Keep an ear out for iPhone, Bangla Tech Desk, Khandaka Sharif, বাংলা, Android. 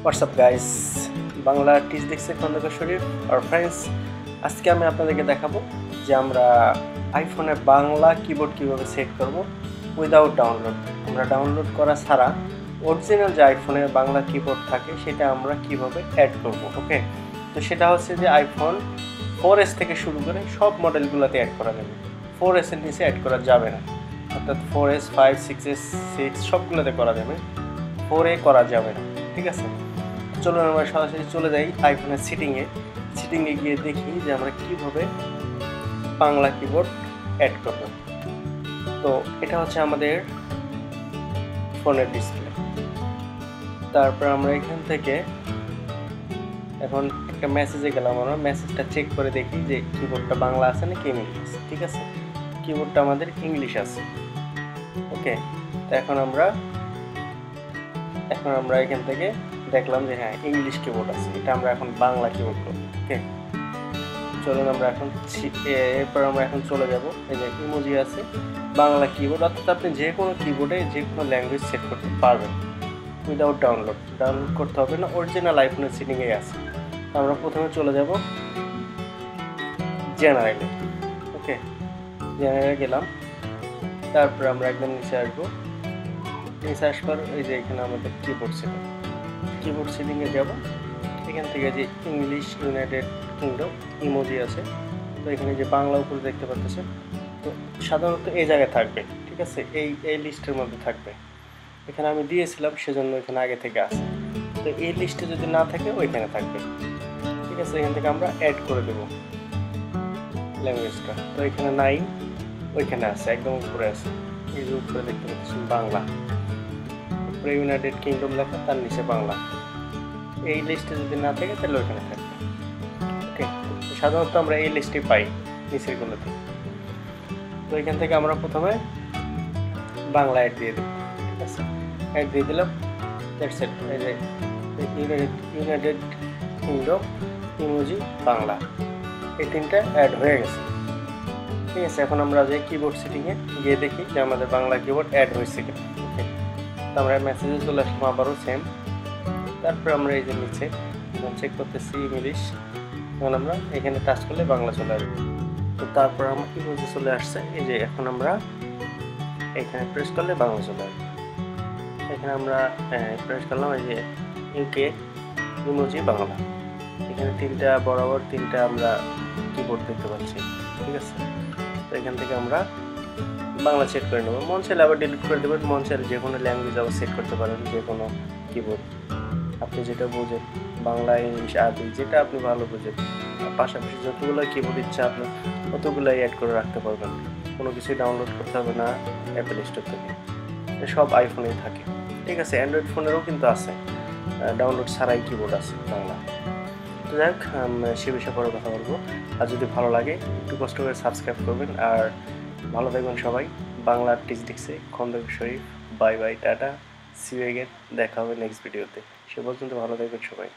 What's up guys, Bangla Tech Desk Khandaka Sharif or friends, আজকে আমি আপনাদেরকে দেখাবো যে আমরা আইফোনে বাংলা কিবোর্ড কিভাবে সেট করব উইদাউট ডাউনলোড। আমরা ডাউনলোড করা ছাড়া অরিজিনাল যে আইফোনে বাংলা কিবোর্ড থাকে সেটা আমরা কিভাবে অ্যাড করব। ওকে, তো সেটা হচ্ছে যে আইফোন 4S থেকে শুরু করে সব মডেলগুলোতে অ্যাড করা যাবে, 4S এর নিচে অ্যাড করা যাবে না, অর্থাৎ 4S 5 6S 6 সবগুলোতে করা যাবে, 4A করা যাবে না। ঠিক আছে, চলুন আমরা সরাসরি চলে যাই আইফোনের সিটিংয়ে গিয়ে দেখি যে আমরা কীভাবে বাংলা কিবোর্ড অ্যাড করব। তো এটা হচ্ছে আমাদের ফোনের ডিসপ্লে। তারপর আমরা এখান থেকে এখন একটা মেসেজে গেলাম, আমরা মেসেজটা চেক করে দেখি যে কিবোর্ডটা বাংলা আছে নাকি ইংলিশ আছে। ঠিক আছে, কিবোর্ডটা আমাদের ইংলিশ আছে। ওকে, তো এখন আমরা এখান থেকে দেখলাম যে হ্যাঁ ইংলিশ কিবোর্ড আছে, এটা আমরা এখন বাংলা কিবোর্ড করব। ওকে, চলুন আমরা এখন চলে যাব, এই যে ইমোজি আছে বাংলা কিবোর্ড, অর্থাৎ আপনি যে কোনো কিবোর্ডে যে কোনো ল্যাঙ্গুয়েজ সেট করতে পারবেন উইদাউট ডাউনলোড করতে হবে না, অরিজিনাল আইফোনের সেটিংয়ে আছে। আমরা প্রথমে চলে যাব জেনারেলে। ওকে, জেনারেলে গেলাম, তারপর আমরা একদম নিচে আসবো, নিচে আসবার এই যে এখানে আমাদের কিবোর্ড সেটিংয়ে যাব। এখান থেকে যে ইংলিশ ইউনাইটেড কিংডম ইমোজি আছে, তো এখানে যে বাংলা উপরে দেখতে পাচ্ছেন, তো সাধারণত এই জায়গায় থাকবে। ঠিক আছে, এই লিস্টের মধ্যে থাকবে, এখানে আমি দিয়েছিলাম সেজন্য এখানে আগে থেকে আসে। তো এই লিস্টে যদি না থাকে ওইখানে থাকবে। ঠিক আছে, এখান থেকে আমরা অ্যাড করে দেব ল্যাঙ্গুয়েজটা, তো এখানে নাই ওইখানে আছে, একদম উপরে আছে, এই যে উপরে দেখতে পাচ্ছেন বাংলা, ইউনাইটেড কিংডম লেখা, তার নিচে বাংলা। এই লিস্টে যদি না থাকে তাহলে ওইখানে থাকবে। ওকে, সাধারণত আমরা এই লিস্টে পাই নিচেরগুলোতে। তো এখান থেকে আমরা প্রথমে বাংলা অ্যাড দিয়ে দেবো। ঠিক আছে, অ্যাড দিয়ে দিলাম, that's it. United Kingdom emoji বাংলা, এই তিনটা অ্যাড হয়ে গেছে। ঠিক আছে, এখন আমরা যে কিবোর্ড সেটিংয়ে গিয়ে দেখি যে আমাদের বাংলা কিবোর্ড অ্যাড হয়েছে কিনা। ওকে, আমরা মেসেজে চলে আসলাম আবারও সেম। তারপরে আমরা এই যে নিচে চেক করতেছি ইংলিশ, এখন আমরা এখানে টাচ করলে বাংলা চলে আসবে। তো তারপর আমার কি বলতে চলে আসছে, এই যে এখন আমরা এখানে প্রেস করলে বাংলা চলে আসবে। এখানে আমরা প্রেস করলাম, এই যে ইউকে ইমোজি বাংলা, এখানে তিনটা বরাবর তিনটা আমরা কিবোর্ড দেখতে পাচ্ছি। ঠিক আছে, তো এখান থেকে আমরা বাংলা সেট করে নেব। মন চাইলে আবার ডিলিট করে দেবেন, মন চাইলে যে কোনো ল্যাঙ্গুয়েজ আবার সেট করতে পারেন, যে কোনো কিবোর্ড আপনি যেটা বোঝেন, বাংলা ইংলিশ আদি যেটা আপনি ভালো বোঝেন, পাশাপাশি যতগুলো কিবোর্ড ইচ্ছা আপনি ততগুলোই অ্যাড করে রাখতে পারবেন। কোনো কিছুই ডাউনলোড করতে হবে না অ্যাপেল স্টোর থেকে, এটা সব আইফোনেই থাকে। ঠিক আছে, অ্যান্ড্রয়েড ফোনেরও কিন্তু আছে ডাউনলোড ছাড়াই কিবোর্ড আছে বাংলা। তো যাই হোক, সে বিষয়ে পরে কথা বলবো। আর যদি ভালো লাগে একটু কষ্ট করে সাবস্ক্রাইব করবেন, আর ভালো থাকবেন সবাই। বাংলা টিচ দেখছে Khandakar Sharif, bye bye, tata, see you again. দেখা হবে নেক্সট ভিডিওতে, সে পর্যন্ত ভালো থাকবেন সবাই।